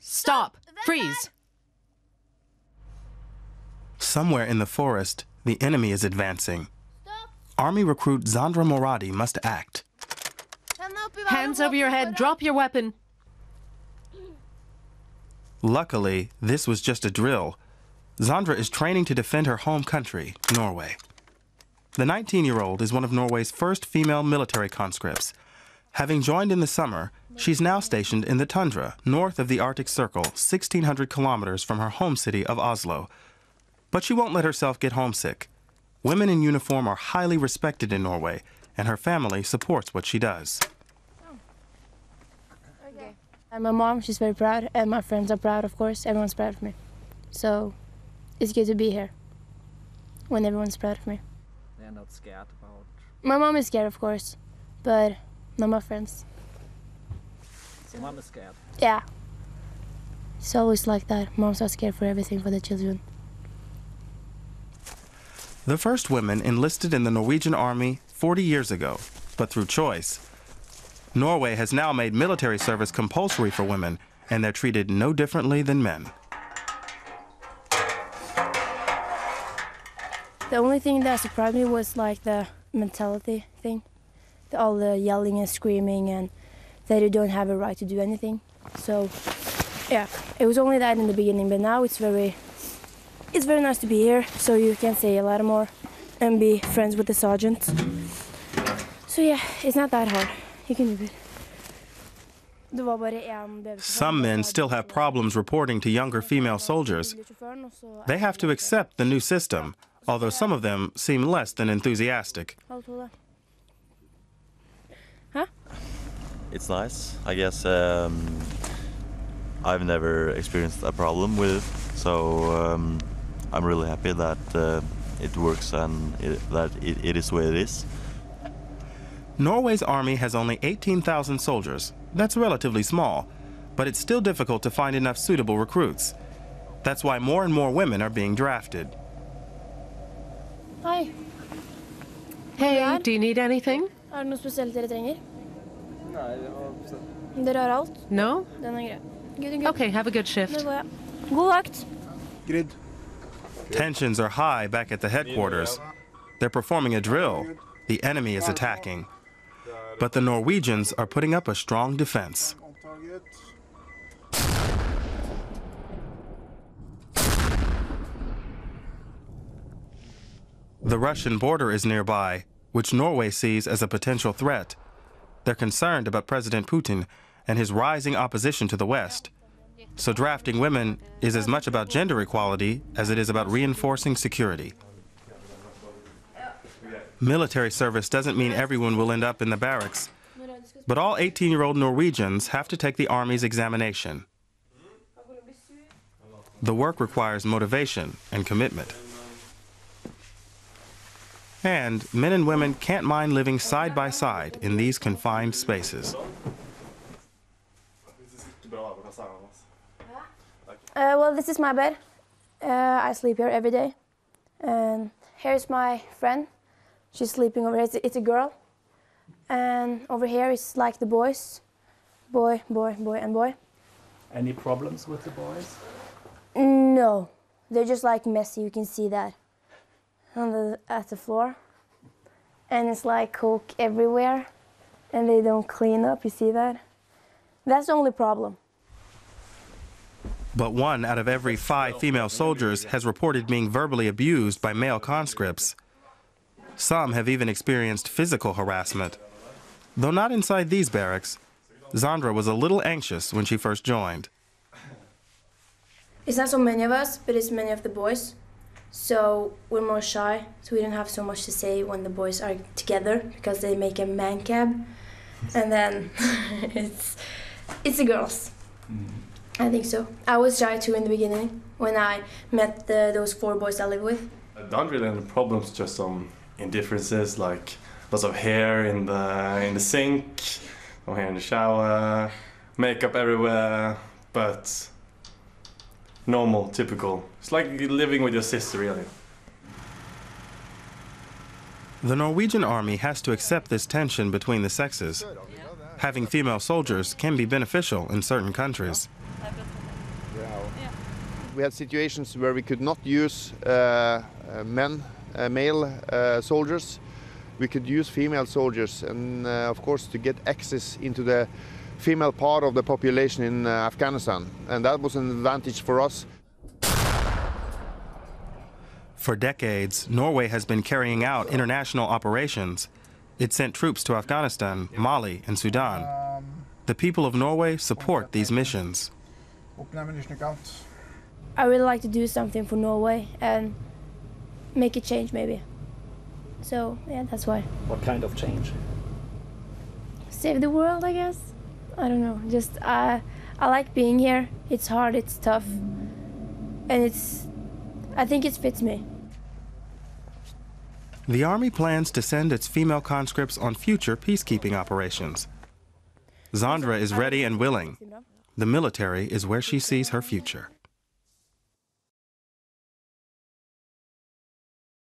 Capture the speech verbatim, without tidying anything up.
Stop! Freeze! Somewhere in the forest, the enemy is advancing. Army recruit Zandra Moradi must act. Hands over your head, drop your weapon. Luckily, this was just a drill. Zandra is training to defend her home country, Norway. The nineteen-year-old is one of Norway's first female military conscripts. Having joined in the summer, she's now stationed in the tundra, north of the Arctic Circle, sixteen hundred kilometers from her home city of Oslo. But she won't let herself get homesick. Women in uniform are highly respected in Norway, and her family supports what she does. And my mom, she's very proud, and my friends are proud, of course. Everyone's proud of me. So it's good to be here when everyone's proud of me. They're not scared about... My mom is scared, of course, but not my friends. So mom is scared? Yeah. It's always like that. Moms are scared for everything for the children. The first women enlisted in the Norwegian army forty years ago, but through choice. Norway has now made military service compulsory for women, and they're treated no differently than men. The only thing that surprised me was like the mentality thing. All the yelling and screaming and that you don't have a right to do anything. So, yeah, it was only that in the beginning, but now it's very, it's very nice to be here, so you can say a lot more and be friends with the sergeants. So yeah, it's not that hard. Some men still have problems reporting to younger female soldiers. They have to accept the new system, although some of them seem less than enthusiastic. Huh? It's nice, I guess. Um, I've never experienced a problem with it, so um, I'm really happy that uh, it works and it, that it, it is what it is. Norway's army has only eighteen thousand soldiers. That's relatively small, but it's still difficult to find enough suitable recruits. That's why more and more women are being drafted. Hi. Hey, do you need anything? No? Okay, have a good shift. Tensions are high back at the headquarters. They're performing a drill. The enemy is attacking, but the Norwegians are putting up a strong defense. The Russian border is nearby, which Norway sees as a potential threat. They're concerned about President Putin and his rising opposition to the West. So drafting women is as much about gender equality as it is about reinforcing security. Military service doesn't mean everyone will end up in the barracks, but all eighteen-year-old Norwegians have to take the Army's examination. The work requires motivation and commitment. And men and women can't mind living side by side in these confined spaces. Uh, well, this is my bed. Uh, I sleep here every day. And here's my friend. She's sleeping over here. It's a, it's a girl. And over here is like the boys. Boy, boy, boy, and boy. Any problems with the boys? No. They're just like messy. You can see that on the, at the floor. And it's like coke everywhere. And they don't clean up. You see that? That's the only problem. But one out of every five female soldiers has reported being verbally abused by male conscripts. Some have even experienced physical harassment. Though not inside these barracks, Zandra was a little anxious when she first joined. It's not so many of us, but it's many of the boys. So we're more shy, so we don't have so much to say when the boys are together because they make a man cab. And then it's, it's the girls. I think so. I was shy too in the beginning when I met the, those four boys I live with. I don't really have any problems, just some indifferences, like lots of hair in the in the sink, or hair in the shower, makeup everywhere, but normal, typical. It's like living with your sister, really. The Norwegian army has to accept this tension between the sexes. Having female soldiers can be beneficial in certain countries. you know. Yeah. We had situations where we could not use uh, men, uh, male uh, soldiers. We could use female soldiers, and uh, of course to get access into the female part of the population in uh, Afghanistan, and that was an advantage for us. For decades, Norway has been carrying out international operations. It sent troops to Afghanistan, Mali, and Sudan. The people of Norway support these missions. I really like to do something for Norway and make a change, maybe. So, yeah, that's why. What kind of change? Save the world, I guess. I don't know, just I, I like being here. It's hard, it's tough, and it's, I think it fits me. The Army plans to send its female conscripts on future peacekeeping operations. Zandra is ready and willing. The military is where she sees her future.